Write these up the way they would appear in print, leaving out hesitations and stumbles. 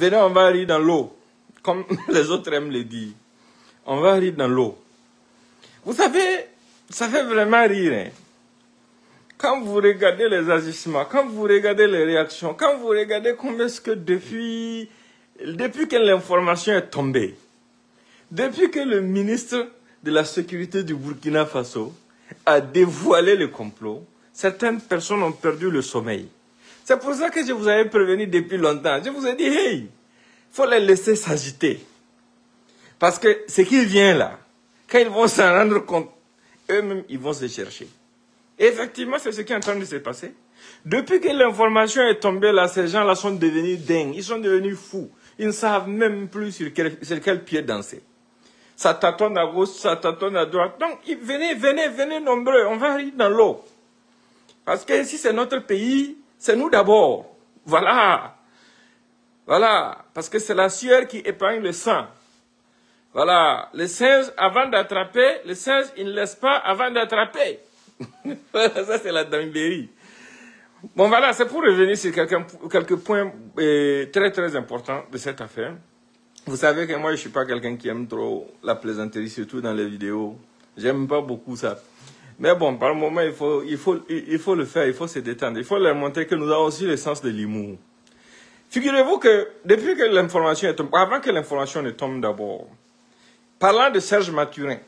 venez, on va rire dans l'eau. Comme les autres aiment le dire. On va rire dans l'eau. Vous savez, ça fait vraiment rire. Hein. Quand vous regardez les agissements, quand vous regardez les réactions, quand vous regardez combien est-ce que depuis que l'information est tombée, depuis que le ministre de la Sécurité du Burkina Faso a dévoilé le complot, certaines personnes ont perdu le sommeil. C'est pour ça que je vous avais prévenu depuis longtemps. Je vous ai dit, hey, faut les laisser s'agiter. Parce que ce qui vient là, quand ils vont s'en rendre compte, eux-mêmes, ils vont se chercher. Et effectivement, c'est ce qui est en train de se passer. Depuis que l'information est tombée là, ces gens-là sont devenus dingues. Ils sont devenus fous. Ils ne savent même plus sur quel pied danser. Ça tâtonne à gauche, ça tâtonne à droite. Donc, venez nombreux. On va rire dans l'eau. Parce que si c'est notre pays, c'est nous d'abord. Voilà. Voilà. Parce que c'est la sueur qui épargne le sang. Voilà. Le singe, avant d'attraper, le singe, il ne laisse pas avant d'attraper. Ça, c'est la dinguerie. Bon, voilà. C'est pour revenir sur quelques points très, très importants de cette affaire. Vous savez que moi, je ne suis pas quelqu'un qui aime trop la plaisanterie, surtout dans les vidéos. J'aime pas beaucoup ça. Mais bon, par moment, il faut le faire, il faut se détendre. Il faut leur montrer que nous avons aussi le sens de l'humour. Figurez-vous que, depuis que l'information est tombée, avant que l'information ne tombe d'abord, parlant de Serge Mathurin,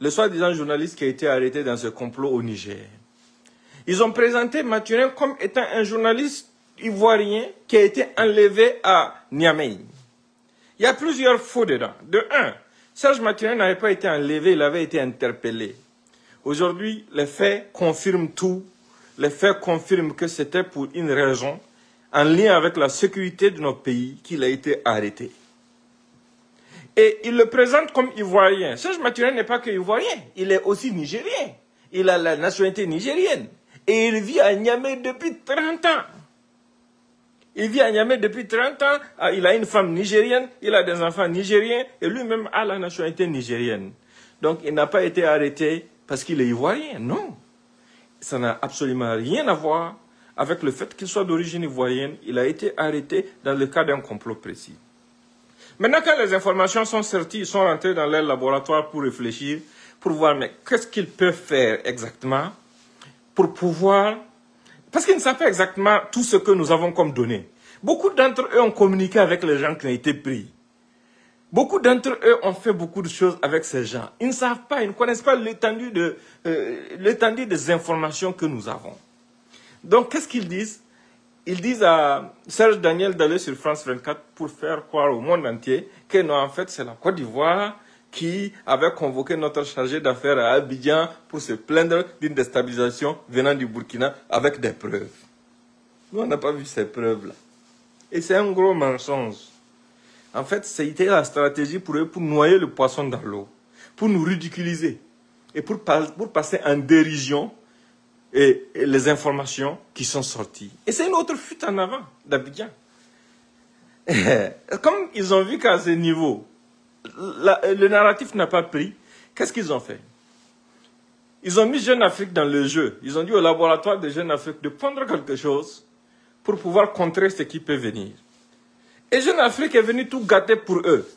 le soi-disant journaliste qui a été arrêté dans ce complot au Niger, ils ont présenté Mathurin comme étant un journaliste ivoirien qui a été enlevé à Niamey. Il y a plusieurs faux dedans. De un, Serge Mathurin n'avait pas été enlevé, il avait été interpellé. Aujourd'hui, les faits confirment tout. Les faits confirment que c'était pour une raison en lien avec la sécurité de notre pays qu'il a été arrêté. Et il le présente comme ivoirien. Serge Mathurin n'est pas que ivoirien, il est aussi nigérien. Il a la nationalité nigérienne. Et il vit à Niamey depuis 30 ans. Il vit à Niamey depuis 30 ans, il a une femme nigérienne, il a des enfants nigériens et lui-même a la nationalité nigérienne. Donc il n'a pas été arrêté parce qu'il est ivoirien, non. Ça n'a absolument rien à voir avec le fait qu'il soit d'origine ivoirienne. Il a été arrêté dans le cadre d'un complot précis. Maintenant quand les informations sont sorties, ils sont rentrés dans leur laboratoire pour réfléchir, pour voir mais qu'est-ce qu'ils peuvent faire exactement pour pouvoir... Parce qu'ils ne savent pas exactement tout ce que nous avons comme données. Beaucoup d'entre eux ont communiqué avec les gens qui ont été pris. Beaucoup d'entre eux ont fait beaucoup de choses avec ces gens. Ils ne savent pas, ils ne connaissent pas l'étendue des informations que nous avons. Donc, qu'est-ce qu'ils disent? Ils disent à Serge Daniel d'aller sur France 24 pour faire croire au monde entier que non, en fait, c'est la Côte d'Ivoire qui avait convoqué notre chargé d'affaires à Abidjan pour se plaindre d'une déstabilisation venant du Burkina avec des preuves. Nous, on n'a pas vu ces preuves-là. Et c'est un gros mensonge. En fait, c'était la stratégie pour eux pour noyer le poisson dans l'eau, pour nous ridiculiser et pour passer en dérision et les informations qui sont sorties. Et c'est une autre fuite en avant d'Abidjan. Comme ils ont vu qu'à ce niveau, le narratif n'a pas pris. Qu'est-ce qu'ils ont fait? Ils ont mis Jeune Afrique dans le jeu. Ils ont dit au laboratoire de Jeune Afrique de prendre quelque chose pour pouvoir contrer ce qui peut venir. Et Jeune Afrique est venu tout gâter pour eux.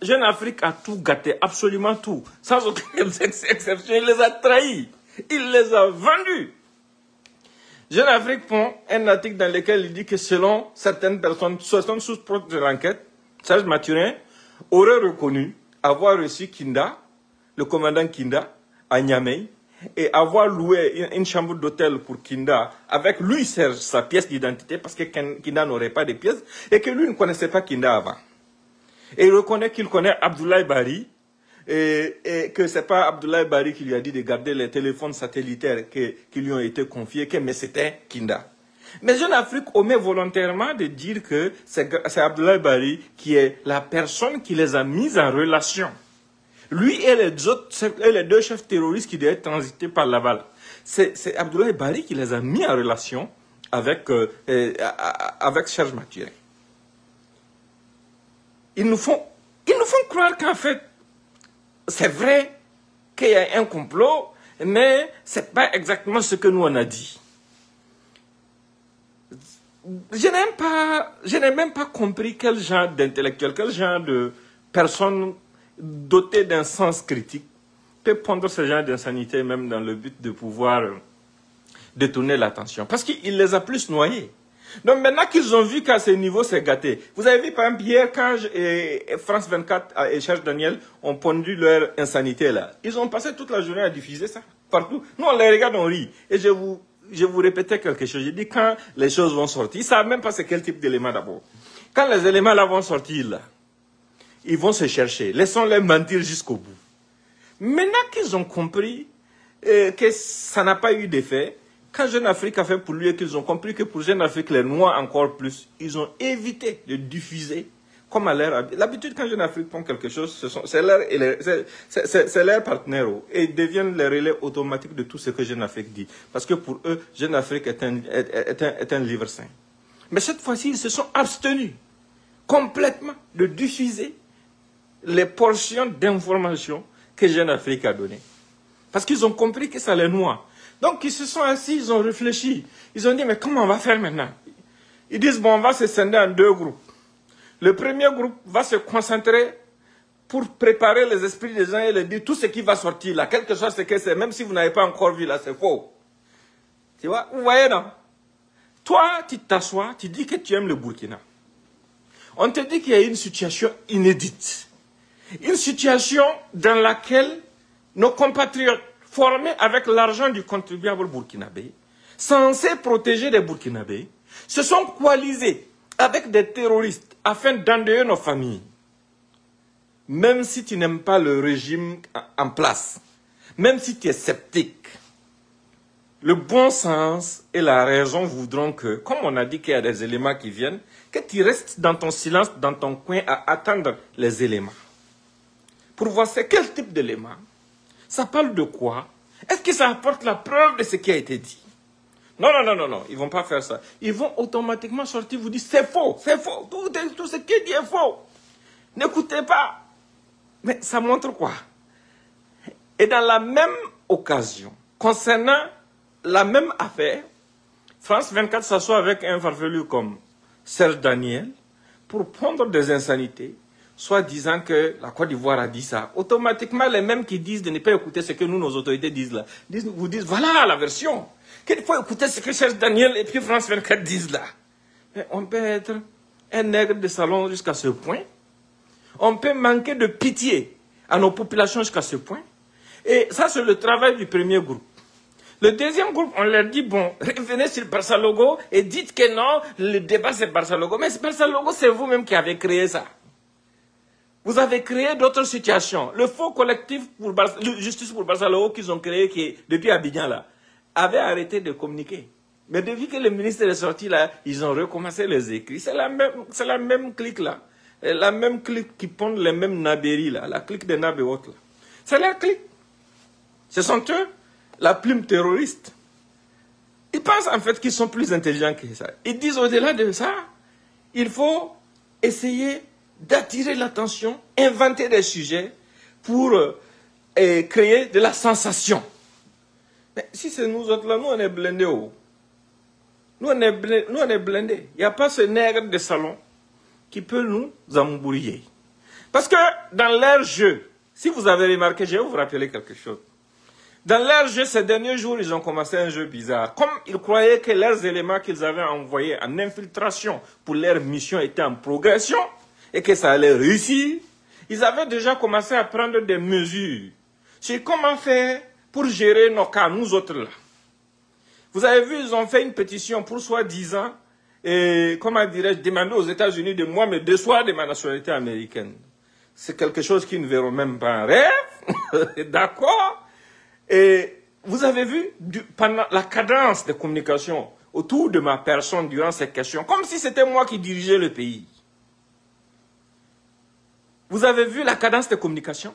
Jeune Afrique a tout gâté, absolument tout. Sans aucune exception, il les a trahis. Il les a vendus. Jeune Afrique prend un article dans lequel il dit que selon certaines personnes, 60 sources proches de l'enquête, Serge Mathurin aurait reconnu avoir reçu Kinda, le commandant Kinda, à Niamey, et avoir loué une chambre d'hôtel pour Kinda, avec lui, Serge, sa pièce d'identité, parce que Kinda n'aurait pas de pièce, et que lui ne connaissait pas Kinda avant. Et il reconnaît qu'il connaît Abdoulaye Bari, et que ce n'est pas Abdoulaye Bari qui lui a dit de garder les téléphones satellitaires qui lui ont été confiés, mais c'était Kinda. Mais Jeune Afrique omet volontairement de dire que c'est Abdoulaye Bari qui est la personne qui les a mis en relation. Lui et les deux chefs terroristes qui devaient transiter par Laval. C'est Abdoulaye Bari qui les a mis en relation avec Serge Mathurin. Ils nous font croire qu'en fait, c'est vrai qu'il y a un complot, mais ce n'est pas exactement ce que nous on a dit. je n'ai même pas compris quel genre d'intellectuel, quel genre de personne dotée d'un sens critique peut prendre ce genre d'insanité, même dans le but de pouvoir détourner l'attention. Parce qu'il les a plus noyés. Donc maintenant qu'ils ont vu qu'à ce niveau, c'est gâté. Vous avez vu, par exemple, hier, quand France 24 et Serge Daniel ont pondu leur insanité là, ils ont passé toute la journée à diffuser ça partout. Nous, on les regarde, on rit. Et je vous répétais quelque chose. Je dis, quand les choses vont sortir, ils ne savent même pas c'est quel type d'éléments d'abord. Quand les éléments là vont sortir, là, ils vont se chercher. Laissons-les mentir jusqu'au bout. Maintenant qu'ils ont compris que ça n'a pas eu d'effet, quand Jeune Afrique a fait pour lui et qu'ils ont compris que pour Jeune Afrique, les Noirs encore plus, ils ont évité de diffuser comme à leur... L'habitude, quand Jeune Afrique prend quelque chose, c'est leur partenaire. Et ils deviennent les relais automatiques de tout ce que Jeune Afrique dit. Parce que pour eux, Jeune Afrique est un livre saint. Mais cette fois-ci, ils se sont abstenus complètement de diffuser les portions d'informations que Jeune Afrique a données. Parce qu'ils ont compris que ça les noie. Donc, ils se sont assis, ils ont réfléchi. Ils ont dit, mais comment on va faire maintenant? Ils disent, bon, on va se scinder en deux groupes. Le premier groupe va se concentrer pour préparer les esprits des gens et leur dire tout ce qui va sortir là, quelque chose, c'est que c'est, même si vous n'avez pas encore vu là, c'est faux. Tu vois? Vous voyez, non? Toi, tu t'assois, tu dis que tu aimes le Burkina. On te dit qu'il y a une situation inédite. Une situation dans laquelle nos compatriotes formés avec l'argent du contribuable burkinabé, censés protéger les Burkinabés, se sont coalisés avec des terroristes afin d'endeuiller nos familles. Même si tu n'aimes pas le régime en place, même si tu es sceptique, le bon sens et la raison voudront que, comme on a dit qu'il y a des éléments qui viennent, que tu restes dans ton silence, dans ton coin à attendre les éléments. Pour voir c'est quel type d'éléments, ça parle de quoi, est-ce que ça apporte la preuve de ce qui a été dit? Non, non, non, non, non, ils ne vont pas faire ça. Ils vont automatiquement sortir, vous dire c'est faux, tout ce qui est dit est faux. N'écoutez pas. Mais ça montre quoi? Et dans la même occasion, concernant la même affaire, France 24 s'assoit avec un farfelu comme Serge Daniel pour prendre des insanités, soit disant que la Côte d'Ivoire a dit ça. Automatiquement, les mêmes qui disent de ne pas écouter ce que nous, nos autorités disent là, vous disent, voilà la version. Qu'il faut écouter ce que Serge Daniel et puis France 24 disent là. Mais on peut être un nègre de salon jusqu'à ce point. On peut manquer de pitié à nos populations jusqu'à ce point. Et ça, c'est le travail du premier groupe. Le deuxième groupe, on leur dit, bon, revenez sur Barça Logo et dites que non, le débat c'est Barça Logo. Mais Barça Logo, c'est vous-même qui avez créé ça. Vous avez créé d'autres situations. Le faux collectif pour justice pour Barça Logo qu'ils ont créé qui, depuis Abidjan là, avait arrêté de communiquer. Mais depuis que le ministre est sorti là, ils ont recommencé les écrits. C'est la même clique là. La même clique qui pond les mêmes nabéries là. La clique des nabéots là. C'est la clique. Ce sont eux, la plume terroriste. Ils pensent en fait qu'ils sont plus intelligents que ça. Ils disent au-delà de ça, il faut essayer d'attirer l'attention, inventer des sujets pour créer de la sensation. Mais si c'est nous autres là, nous on est blindés. Oh. Nous on est blindés. Il n'y a pas ce nègre de salon qui peut nous embrouiller. Parce que dans leur jeu, si vous avez remarqué, je vais vous rappeler quelque chose. Dans leur jeu, ces derniers jours, ils ont commencé un jeu bizarre. Comme ils croyaient que leurs éléments qu'ils avaient envoyés en infiltration pour leur mission étaient en progression, et que ça allait réussir, ils avaient déjà commencé à prendre des mesures sur comment faire pour gérer nos cas, nous autres là. Vous avez vu, ils ont fait une pétition pour soi-disant, comment dirais-je, demander aux États-Unis de moi, mais de soi de ma nationalité américaine. C'est quelque chose qu'ils ne verront même pas en rêve, d'accord? Et vous avez vu, pendant la cadence de communication autour de ma personne durant ces questions, comme si c'était moi qui dirigeais le pays. Vous avez vu la cadence de communication?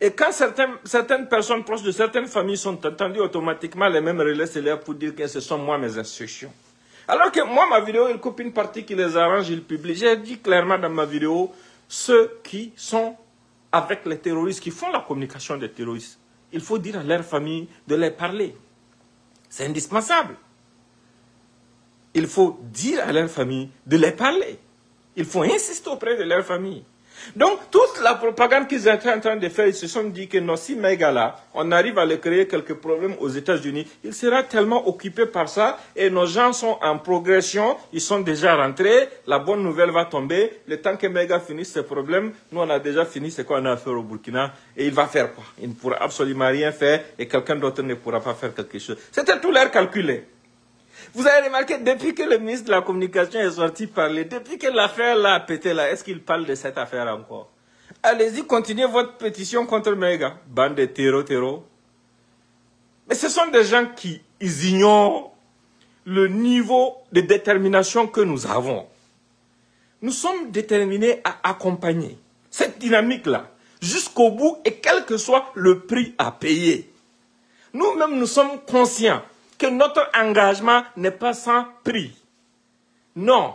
Et quand certaines personnes proches de certaines familles sont entendues, automatiquement les mêmes relais s'élèvent pour dire que ce sont moi mes instructions. Alors que moi, ma vidéo, il coupe une partie qui les arrange, il publie. J'ai dit clairement dans ma vidéo, ceux qui sont avec les terroristes, qui font la communication des terroristes, il faut dire à leur famille de les parler. C'est indispensable. il faut dire à leur famille de les parler. Il faut insister auprès de leur famille. Donc, toute la propagande qu'ils étaient en train de faire, ils se sont dit que non, si mes gars-là, on arrive à leur créer quelques problèmes aux États-Unis, ils seront tellement occupés par ça, et nos gens sont en progression, ils sont déjà rentrés, la bonne nouvelle va tomber, le temps que mes gars finissent ces problèmes, nous on a déjà fini ce qu'on a à faire au Burkina, et il va faire quoi? Il ne pourra absolument rien faire, et quelqu'un d'autre ne pourra pas faire quelque chose. C'était tout leur calculé. Vous avez remarqué, depuis que le ministre de la Communication est sorti parler, depuis que l'affaire là a pété là, est-ce qu'il parle de cette affaire encore? Allez-y, continuez votre pétition contre mes gars. Bande de terreaux. Mais ce sont des gens qui ignorent le niveau de détermination que nous avons. Nous sommes déterminés à accompagner cette dynamique-là jusqu'au bout et quel que soit le prix à payer. Nous-mêmes, nous sommes conscients que notre engagement n'est pas sans prix. Non,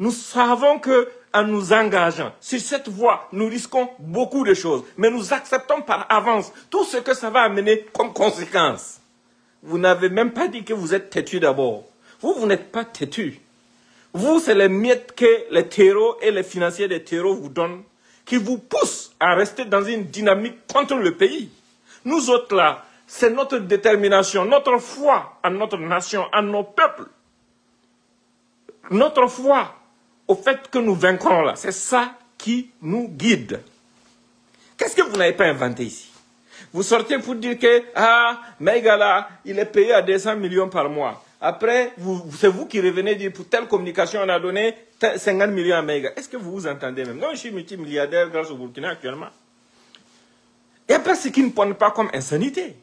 nous savons que en nous engageant sur cette voie, nous risquons beaucoup de choses, mais nous acceptons par avance tout ce que ça va amener comme conséquence. Vous n'avez même pas dit que vous êtes têtu d'abord. Vous n'êtes pas têtu. Vous, c'est les miettes que les terreaux et les financiers des terreaux vous donnent qui vous poussent à rester dans une dynamique contre le pays. Nous autres là, c'est notre détermination, notre foi en notre nation, en nos peuples. Notre foi au fait que nous vaincrons là. C'est ça qui nous guide. Qu'est-ce que vous n'avez pas inventé ici? Vous sortez pour dire que, ah, Megala, il est payé à 200 millions par mois. Après, c'est vous qui revenez dire, pour telle communication, on a donné 50 millions à Megala. Est-ce que vous vous entendez même? Non, je suis multimilliardaire grâce au Burkina actuellement. Et après, ce qui ne prend pas comme insanité.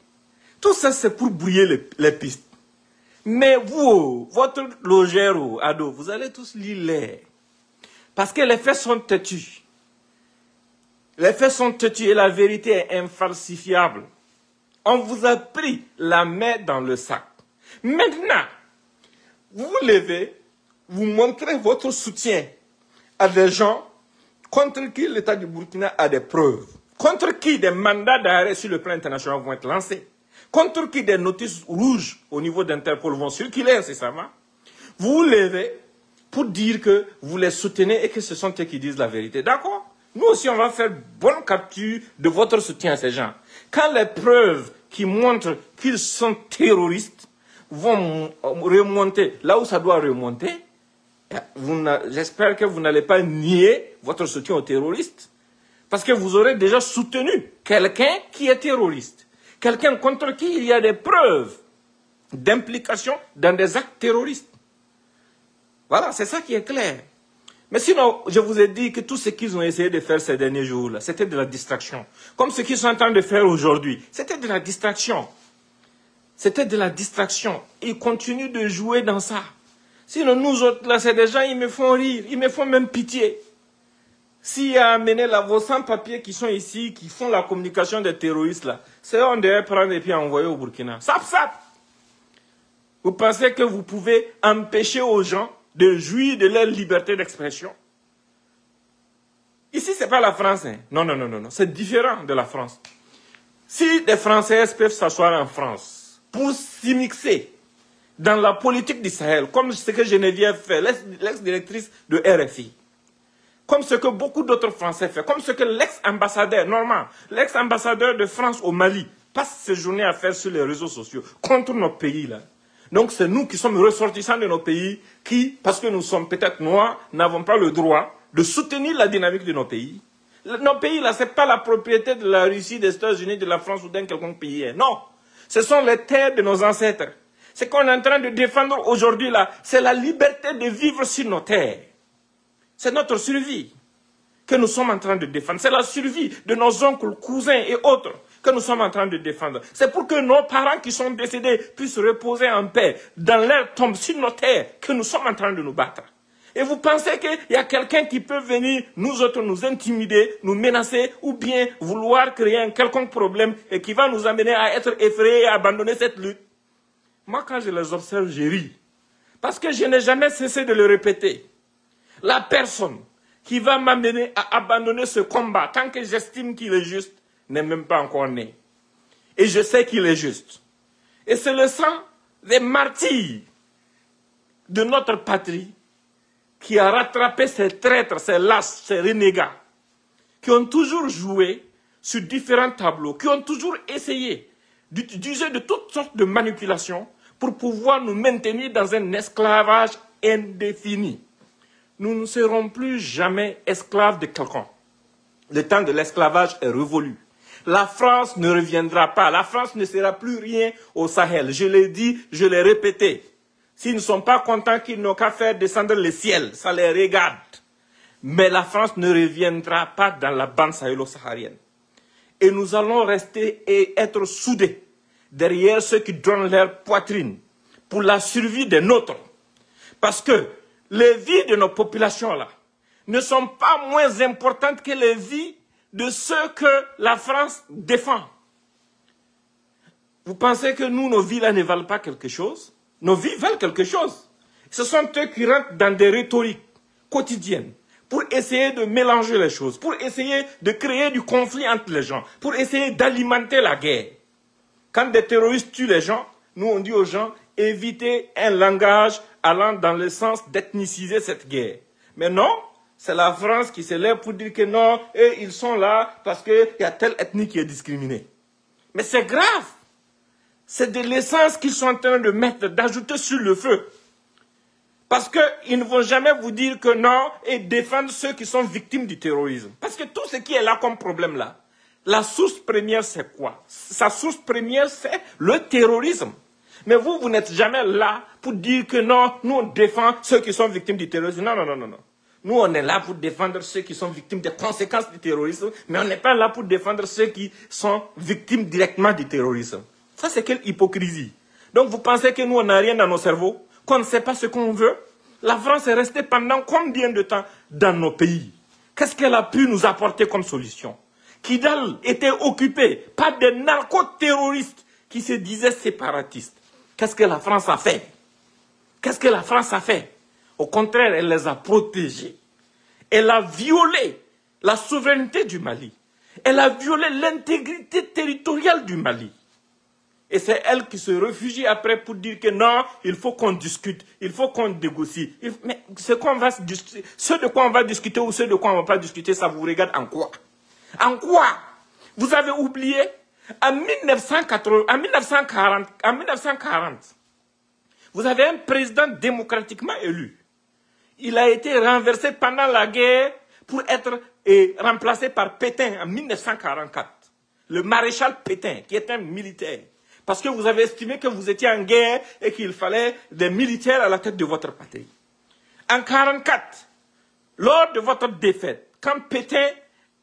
Tout ça, c'est pour brouiller les pistes. Mais vous, votre logero, ado, vous allez tous lire les. Parce que les faits sont têtus. Les faits sont têtus et la vérité est infalsifiable. On vous a pris la main dans le sac. Maintenant, vous vous levez, vous montrez votre soutien à des gens contre qui l'État du Burkina a des preuves. Contre qui des mandats d'arrêt sur le plan international vont être lancés. Contre qui des notices rouges au niveau d'Interpol vont circuler incessamment, vous vous levez pour dire que vous les soutenez et que ce sont eux qui disent la vérité. D'accord? Nous aussi, on va faire bonne capture de votre soutien à ces gens. Quand les preuves qui montrent qu'ils sont terroristes vont remonter là où ça doit remonter, j'espère que vous n'allez pas nier votre soutien aux terroristes parce que vous aurez déjà soutenu quelqu'un qui est terroriste. Quelqu'un contre qui il y a des preuves d'implication dans des actes terroristes. Voilà, c'est ça qui est clair. Mais sinon, je vous ai dit que tout ce qu'ils ont essayé de faire ces derniers jours-là, c'était de la distraction. Comme ce qu'ils sont en train de faire aujourd'hui, c'était de la distraction. C'était de la distraction. Ils continuent de jouer dans ça. Sinon, nous autres, là, c'est des gens, ils me font rire, ils me font même pitié. S'il y a amené là, vos sans-papiers qui sont ici, qui font la communication des terroristes là, c'est eux on devait prendre et puis envoyer au Burkina. Sap, sap! Vous pensez que vous pouvez empêcher aux gens de jouir de leur liberté d'expression? Ici, ce n'est pas la France. Hein. Non, non, non, non, non. C'est différent de la France. Si des Français peuvent s'asseoir en France pour s'immiscer dans la politique du Sahel, comme ce que Geneviève fait, l'ex-directrice de RFI, comme ce que beaucoup d'autres Français font, comme ce que l'ex-ambassadeur Normand, l'ex-ambassadeur de France au Mali, passe ses journées à faire sur les réseaux sociaux, contre nos pays là. Donc c'est nous qui sommes ressortissants de nos pays, qui, parce que nous sommes peut-être noirs, n'avons pas le droit de soutenir la dynamique de nos pays. Nos pays là, ce n'est pas la propriété de la Russie, des États-Unis, de la France ou d'un quelconque pays. Non, ce sont les terres de nos ancêtres. Ce qu'on est en train de défendre aujourd'hui là, c'est la liberté de vivre sur nos terres. C'est notre survie que nous sommes en train de défendre. C'est la survie de nos oncles, cousins et autres que nous sommes en train de défendre. C'est pour que nos parents qui sont décédés puissent reposer en paix dans leur tombe sur nos terres que nous sommes en train de nous battre. Et vous pensez qu'il y a quelqu'un qui peut venir, nous autres, nous intimider, nous menacer ou bien vouloir créer un quelconque problème et qui va nous amener à être effrayés et à abandonner cette lutte? Moi, quand je les observe, je ris. Parce que je n'ai jamais cessé de le répéter. La personne qui va m'amener à abandonner ce combat, tant que j'estime qu'il est juste, n'est même pas encore né. Et je sais qu'il est juste. Et c'est le sang des martyrs de notre patrie qui a rattrapé ces traîtres, ces lâches, ces renégats, qui ont toujours joué sur différents tableaux, qui ont toujours essayé d'user de toutes sortes de manipulations pour pouvoir nous maintenir dans un esclavage indéfini. Nous ne serons plus jamais esclaves de quelqu'un. Le temps de l'esclavage est révolu. La France ne reviendra pas. La France ne sera plus rien au Sahel. Je l'ai dit, je l'ai répété. S'ils ne sont pas contents qu'ils n'ont qu'à faire descendre le ciel, ça les regarde. Mais la France ne reviendra pas dans la bande sahélo-saharienne. Et nous allons rester et être soudés derrière ceux qui donnent leur poitrine pour la survie des nôtres. Parce que les vies de nos populations-là ne sont pas moins importantes que les vies de ceux que la France défend. Vous pensez que nous, nos vies-là ne valent pas quelque chose? Nos vies valent quelque chose. Ce sont eux qui rentrent dans des rhétoriques quotidiennes pour essayer de mélanger les choses, pour essayer de créer du conflit entre les gens, pour essayer d'alimenter la guerre. Quand des terroristes tuent les gens, nous on dit aux gens, évitez un langage allant dans le sens d'ethniciser cette guerre. Mais non, c'est la France qui se lève pour dire que non, eux, ils sont là parce qu'il y a telle ethnie qui est discriminée. Mais c'est grave. C'est de l'essence qu'ils sont en train de mettre, d'ajouter sur le feu. Parce qu'ils ne vont jamais vous dire que non et défendre ceux qui sont victimes du terrorisme. Parce que tout ce qui est là comme problème là, la source première c'est quoi? Sa source première c'est le terrorisme. Mais vous, vous n'êtes jamais là pour dire que non, nous on défend ceux qui sont victimes du terrorisme. Non, non, non, non, non. Nous, on est là pour défendre ceux qui sont victimes des conséquences du terrorisme, mais on n'est pas là pour défendre ceux qui sont victimes directement du terrorisme. Ça, c'est quelle hypocrisie. Donc, vous pensez que nous, on n'a rien dans nos cerveaux, qu'on ne sait pas ce qu'on veut? La France est restée pendant combien de temps dans nos pays? Qu'est-ce qu'elle a pu nous apporter comme solution? Kidal était occupé par des narcoterroristes qui se disaient séparatistes. Qu'est-ce que la France a fait? Qu'est-ce que la France a fait? Au contraire, elle les a protégés. Elle a violé la souveraineté du Mali. Elle a violé l'intégrité territoriale du Mali. Et c'est elle qui se réfugie après pour dire que non, il faut qu'on discute, il faut qu'on négocie. Mais ce qu'on va discuter, ce de quoi on va discuter ou ce de quoi on ne va pas discuter, ça vous regarde en quoi? En quoi? Vous avez oublié? En 1940, vous avez un président démocratiquement élu. Il a été renversé pendant la guerre pour être remplacé par Pétain en 1944. Le maréchal Pétain, qui est un militaire. Parce que vous avez estimé que vous étiez en guerre et qu'il fallait des militaires à la tête de votre patrie. En 1944, lors de votre défaite, quand Pétain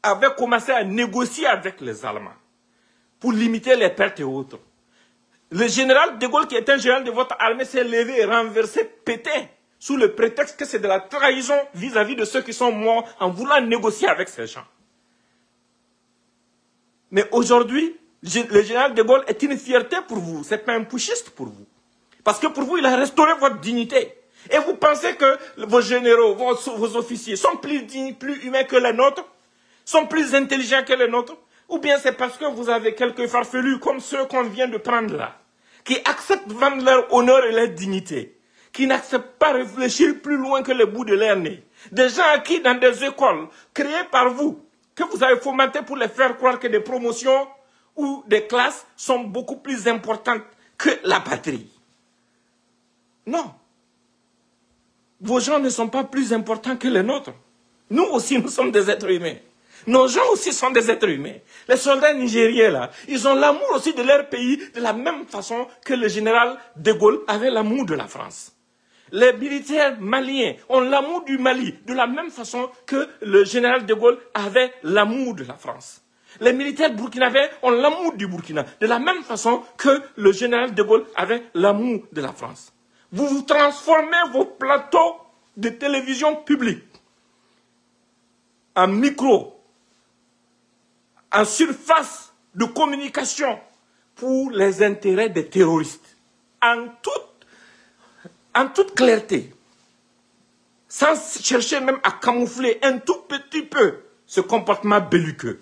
avait commencé à négocier avec les Allemands pour limiter les pertes et autres, le général de Gaulle, qui est un général de votre armée, s'est levé et renversé Pétain sous le prétexte que c'est de la trahison vis-à-vis de ceux qui sont morts en voulant négocier avec ces gens. Mais aujourd'hui, le général de Gaulle est une fierté pour vous. Ce n'est pas un putschiste pour vous. Parce que pour vous, il a restauré votre dignité. Et vous pensez que vos généraux, vos officiers sont plus dignes, plus humains que les nôtres? Sont plus intelligents que les nôtres? Ou bien c'est parce que vous avez quelques farfelus comme ceux qu'on vient de prendre là, qui acceptent de vendre leur honneur et leur dignité, qui n'acceptent pas réfléchir plus loin que le bout de leur nez. Des gens acquis dans des écoles créées par vous, que vous avez fomentées pour les faire croire que des promotions ou des classes sont beaucoup plus importantes que la patrie. Non. Vos gens ne sont pas plus importants que les nôtres. Nous aussi, nous sommes des êtres humains. Nos gens aussi sont des êtres humains. Les soldats nigériens, là, ils ont l'amour aussi de leur pays de la même façon que le général de Gaulle avait l'amour de la France. Les militaires maliens ont l'amour du Mali de la même façon que le général de Gaulle avait l'amour de la France. Les militaires burkinabés ont l'amour du Burkina de la même façon que le général de Gaulle avait l'amour de la France. Vous vous transformez vos plateaux de télévision publique en micro, en surface de communication pour les intérêts des terroristes. En toute clarté, sans chercher même à camoufler un tout petit peu ce comportement belliqueux.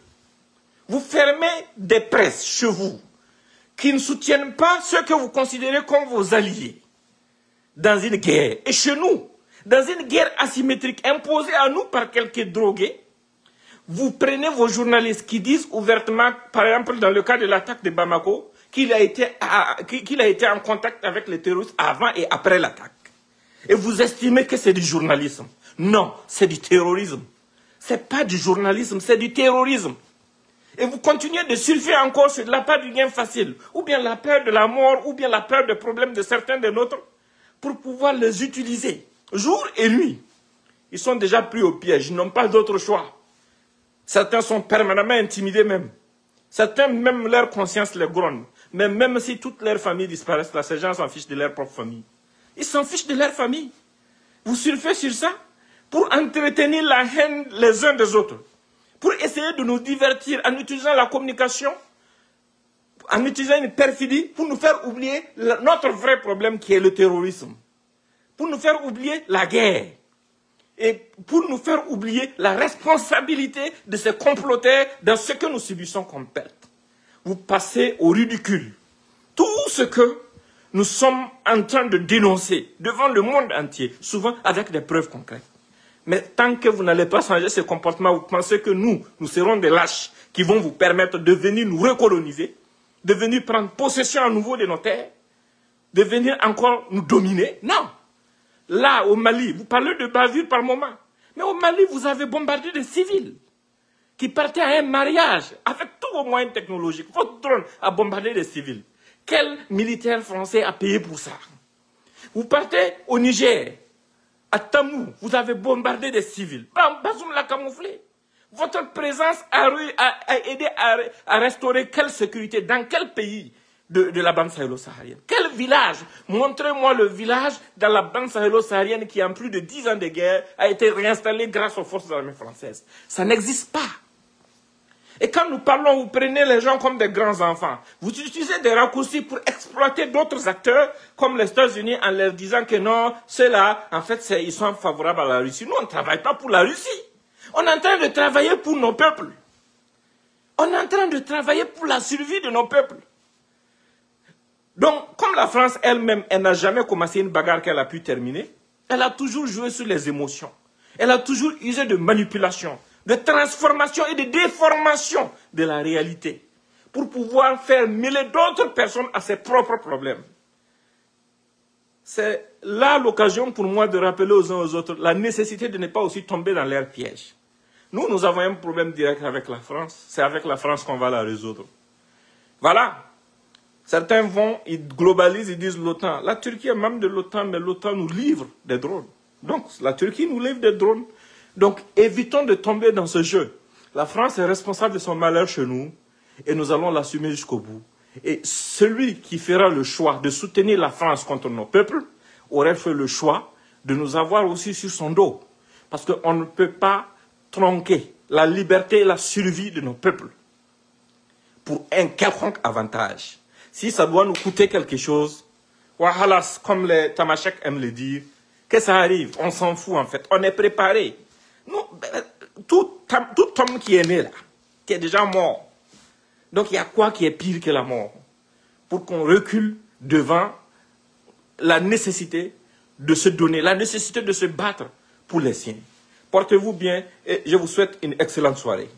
Vous fermez des presses chez vous qui ne soutiennent pas ceux que vous considérez comme vos alliés. dans une guerre. Et chez nous, dans une guerre asymétrique imposée à nous par quelques drogués, vous prenez vos journalistes qui disent ouvertement, par exemple dans le cas de l'attaque de Bamako, qu'il a été en contact avec les terroristes avant et après l'attaque. Et vous estimez que c'est du journalisme. Non, c'est du terrorisme. C'est pas du journalisme, c'est du terrorisme. Et vous continuez de surfer encore sur la peur du gain facile, ou bien la peur de la mort, ou bien la peur des problèmes de certains de nôtres, pour pouvoir les utiliser jour et nuit. Ils sont déjà pris au piège, ils n'ont pas d'autre choix. Certains sont permanemment intimidés même. Certains, même leur conscience les gronde. Mais même si toute leur famille disparaissent, là, ces gens s'en fichent de leur propre famille. Ils s'en fichent de leur famille. Vous surfez sur ça pour entretenir la haine les uns des autres. Pour essayer de nous divertir en utilisant la communication, en utilisant une perfidie, pour nous faire oublier notre vrai problème qui est le terrorisme. Pour nous faire oublier la guerre. Et pour nous faire oublier la responsabilité de ces comploteurs dans ce que nous subissons comme perte. Vous passez au ridicule. Tout ce que nous sommes en train de dénoncer devant le monde entier, souvent avec des preuves concrètes. Mais tant que vous n'allez pas changer ce comportement, vous pensez que nous, nous serons des lâches qui vont vous permettre de venir nous recoloniser, de venir prendre possession à nouveau de nos terres, de venir encore nous dominer. Non! Là, au Mali, vous parlez de bavure par moment. Mais au Mali, vous avez bombardé des civils qui partaient à un mariage avec tous vos moyens technologiques. Votre drone a bombardé des civils. Quel militaire français a payé pour ça? Vous partez au Niger, à Tamou, vous avez bombardé des civils. Bam, Bazoum l'a camouflé. Votre présence a aidé à restaurer quelle sécurité dans quel pays de la bande sahélo-saharienne? Quel village? Montrez-moi le village dans la bande sahélo-saharienne qui, en plus de 10 ans de guerre, a été réinstallé grâce aux forces armées françaises. Ça n'existe pas. Et quand nous parlons, vous prenez les gens comme des grands-enfants. Vous utilisez des raccourcis pour exploiter d'autres acteurs, comme les États-Unis, en leur disant que non, ceux-là, en fait, ils sont favorables à la Russie. Nous, on ne travaille pas pour la Russie. On est en train de travailler pour nos peuples. On est en train de travailler pour la survie de nos peuples. Donc, comme la France elle-même, elle n'a jamais commencé une bagarre qu'elle a pu terminer, elle a toujours joué sur les émotions. Elle a toujours usé de manipulation, de transformation et de déformation de la réalité pour pouvoir faire mêler d'autres personnes à ses propres problèmes. C'est là l'occasion pour moi de rappeler aux uns aux autres la nécessité de ne pas aussi tomber dans leur piège. Nous, nous avons un problème direct avec la France. C'est avec la France qu'on va la résoudre. Voilà. Certains vont, ils globalisent, ils disent l'OTAN. La Turquie est membre de l'OTAN, mais l'OTAN nous livre des drones. Donc, la Turquie nous livre des drones. Donc, évitons de tomber dans ce jeu. La France est responsable de son malheur chez nous et nous allons l'assumer jusqu'au bout. Et celui qui fera le choix de soutenir la France contre nos peuples aurait fait le choix de nous avoir aussi sur son dos. Parce qu'on ne peut pas tronquer la liberté et la survie de nos peuples pour un quelconque avantage. Si ça doit nous coûter quelque chose, wahalas, comme les Tamashek aiment le dire, que ça arrive, on s'en fout en fait, on est préparé. Nous, tout homme qui est né là, qui est déjà mort, donc il y a quoi qui est pire que la mort? Pour qu'on recule devant la nécessité de se donner, la nécessité de se battre pour les siens. Portez-vous bien et je vous souhaite une excellente soirée.